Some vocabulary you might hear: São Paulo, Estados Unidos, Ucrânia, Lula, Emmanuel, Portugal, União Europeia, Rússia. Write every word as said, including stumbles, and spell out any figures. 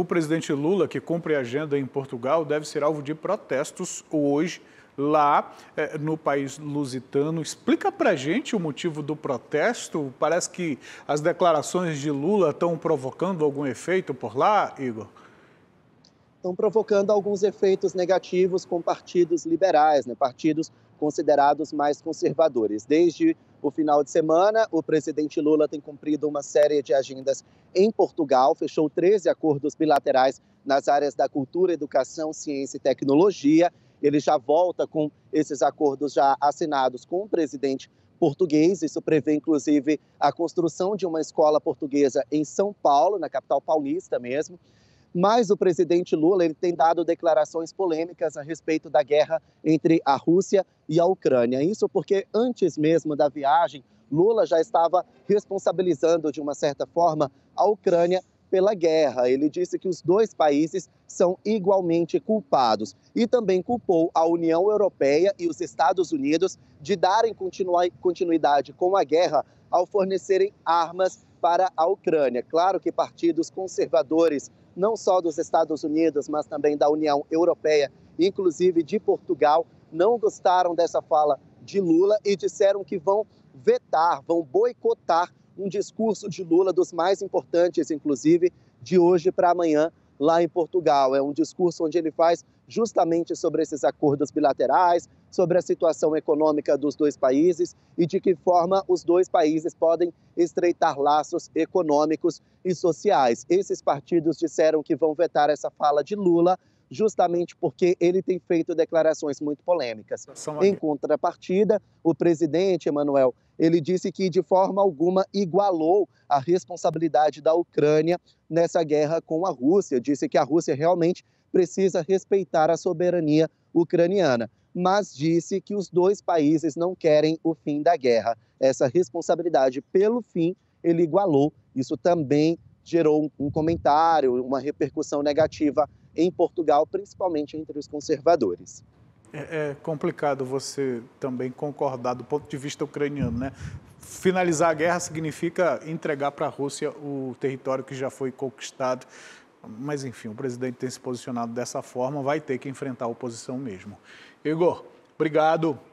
o presidente Lula, que cumpre a agenda em Portugal, deve ser alvo de protestos hoje lá no país lusitano. Explica pra gente o motivo do protesto. Parece que as declarações de Lula estão provocando algum efeito por lá, Igor? Estão provocando alguns efeitos negativos com partidos liberais, né? Partidos considerados mais conservadores. Desde o final de semana, o presidente Lula tem cumprido uma série de agendas em Portugal, fechou treze acordos bilaterais nas áreas da cultura, educação, ciência e tecnologia. Ele já volta com esses acordos já assinados com o presidente português. Isso prevê, inclusive, a construção de uma escola portuguesa em São Paulo, na capital paulista mesmo. Mas o presidente Lula ele tem dado declarações polêmicas a respeito da guerra entre a Rússia e a Ucrânia. Isso porque antes mesmo da viagem, Lula já estava responsabilizando, de uma certa forma, a Ucrânia pela guerra. Ele disse que os dois países são igualmente culpados. E também culpou a União Europeia e os Estados Unidos de darem continuidade com a guerra ao fornecerem armas para a Ucrânia. Claro que partidos conservadores, não só dos Estados Unidos, mas também da União Europeia, inclusive de Portugal, não gostaram dessa fala de Lula e disseram que vão vetar, vão boicotar um discurso de Lula dos mais importantes, inclusive, de hoje para amanhã, lá em Portugal. É um discurso onde ele faz justamente sobre esses acordos bilaterais, sobre a situação econômica dos dois países e de que forma os dois países podem estreitar laços econômicos e sociais. Esses partidos disseram que vão vetar essa fala de Lula justamente porque ele tem feito declarações muito polêmicas. Em contrapartida, o presidente Emmanuel, ele disse que de forma alguma igualou a responsabilidade da Ucrânia nessa guerra com a Rússia. Disse que a Rússia realmente precisa respeitar a soberania ucraniana, mas disse que os dois países não querem o fim da guerra. Essa responsabilidade pelo fim ele igualou. Isso também gerou um comentário, uma repercussão negativa em Portugal, principalmente entre os conservadores. É, é complicado você também concordar do ponto de vista ucraniano, né? Finalizar a guerra significa entregar para a Rússia o território que já foi conquistado. Mas, enfim, o presidente tem se posicionado dessa forma, vai ter que enfrentar a oposição mesmo. Igor, obrigado.